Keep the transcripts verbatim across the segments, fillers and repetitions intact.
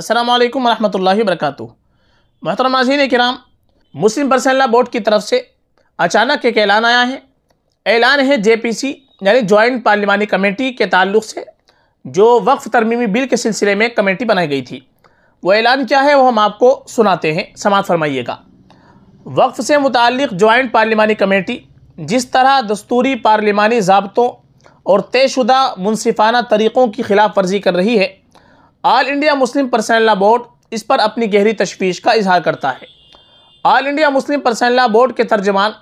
अस्सलामुअलैकुम वरहमतुल्लाहि वबरकातुहू। मोहतरम नाज़रीन किराम, मुस्लिम पर्सनल लॉ बोर्ड की तरफ से अचानक एक ऐलान आया है। ऐलान है जे पी सी यानी जॉइंट पार्लिमानी कमेटी के ताल्लुक़ से जो वक्फ तरमीमी बिल के सिलसिले में कमेटी बनाई गई थी। वो ऐलान क्या है वो हम आपको सुनाते हैं, समाअत फरमाइएगा। वक्फ से मुताल्लिक़ जॉइंट पार्लिमानी कमेटी जिस तरह दस्तूरी पार्लिमानी ज़ाब्तों और तयशुदा मुनसिफाना तरीक़ों की खिलाफ वर्जी कर रही है, all India Muslim personal law board इस पर अपनी गहरी तशवीश का इजहार करता है। All India Muslim personal law board के तर्जमान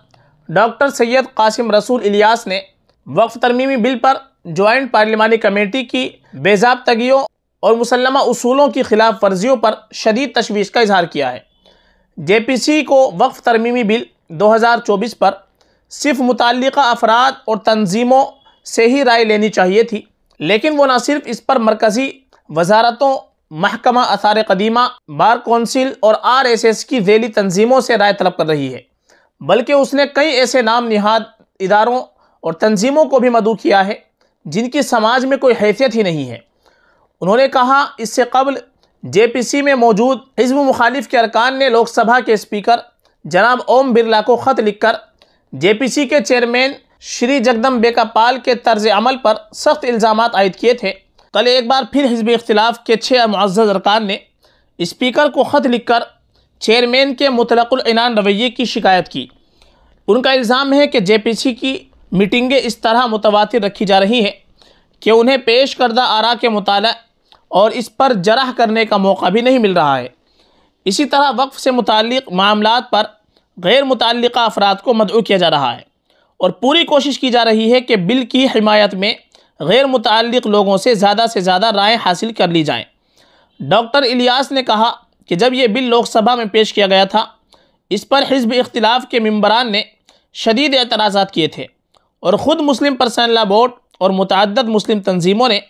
डॉक्टर सैयद कासिम रसूल इलियास ने वक्फ तरमीमी बिल पर जॉइंट पार्लिमानी कमेटी की बेज़ाब्तगियों और मुसल्लमा उसूलों की खिलाफ वर्जियों पर शदीद तशवीश का इजहार किया है। जे पी सी को वक्फ तरमीमी बिल दो हज़ार चौबीस पर सिर्फ मुतल्लिक़ा अफराद और तंजीमों से ही राय लेनी चाहिए थी, लेकिन वो न सिर्फ इस पर मरकज़ी वजारतों, महकमा आसार कदीमा, बार कौंसिल और आर एस एस की ज़ैली तंजीमों से राय तलब कर रही है, बल्कि उसने कई ऐसे नाम निहाद इदारों और तंजीमों को भी मदऊ किया है जिनकी समाज में कोई हैसियत ही नहीं है। उन्होंने कहा, इससे कबल जे पी सी में मौजूद हिज़्ब मुखालिफ के अरकान ने लोक सभा के स्पीकर जनाब ओम बिरला को ख़त लिख कर जे पी सी के चेयरमैन श्री जगदम्बिका पाल के तर्ज अमल पर सख्त इल्ज़ाम आयद किए थे। कल एक बार फिर हिज़्ब इख्तिलाफ़ के छः मुअज़्ज़ज़ अरकान ने स्पीकर को ख़त लिख कर चेयरमैन के मुतलक़ुल इनान रवैये की शिकायत की। उनका इल्ज़ाम है कि जे पी सी की मीटिंगें इस तरह मुतवातिर रखी जा रही हैं कि उन्हें पेश करदा आरा के मुताला और इस पर जरह करने का मौका भी नहीं मिल रहा है। इसी तरह वक्फ से मुताल्लिक़ मामलात पर गैर मुताल्लिक़ा अफराद को मदऊ किया जा रहा है और पूरी कोशिश की जा रही है कि बिल की हिमायत में गैर मुताल्लिक़ लोगों से ज़्यादा से ज़्यादा राय हासिल कर ली जाएँ। डॉक्टर इलियास ने कहा कि जब यह बिल लोकसभा में पेश किया गया था, इस पर हिज़्ब इख्तिलाफ़ के मेंबरान ने शदीद एतराज़ात किए थे और ख़ुद मुस्लिम पर्सनल लॉ बोर्ड और मुतअद्दद मुस्लिम तंजीमों ने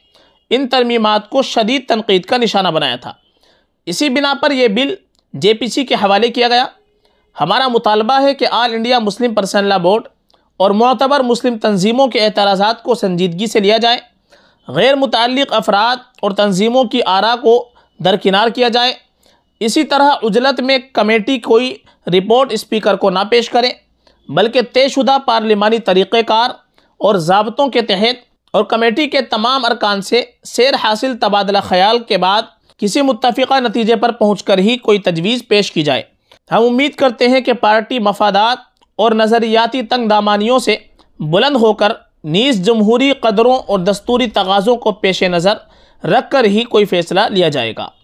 इन तरमीमात को शदीद तनक़ीद का निशाना बनाया था। इसी बिना पर यह बिल जे पी सी के हवाले किया गया। हमारा मुतालबा है कि all India Muslim personal law board और मोतबर मुस्लिम तंजीमों के एतराज़ात को संजीदगी से लिया जाए, गैर मुतल्लिक़ अफराद और तंजीमों की आरा को दरकिनार किया जाए। इसी तरह उजलत में कमेटी कोई रिपोर्ट स्पीकर को ना पेश करें, बल्कि तयशुदा पार्लिमानी तरीक़ेकार और ज़ाब्तों के तहत और कमेटी के तमाम अरकान से सैर हासिल तबादला ख्याल के बाद किसी मुत्तफ़िक़ा नतीजे पर पहुँच कर ही कोई तजवीज़ पेश की जाए। हम उम्मीद करते हैं कि पार्टी मफादात और नज़रियाती तंग दामानियों से बुलंद होकर नीज़ जमहूरी कदरों और दस्तूरी तगाज़ों को पेश नज़र रख कर ही कोई फ़ैसला लिया जाएगा।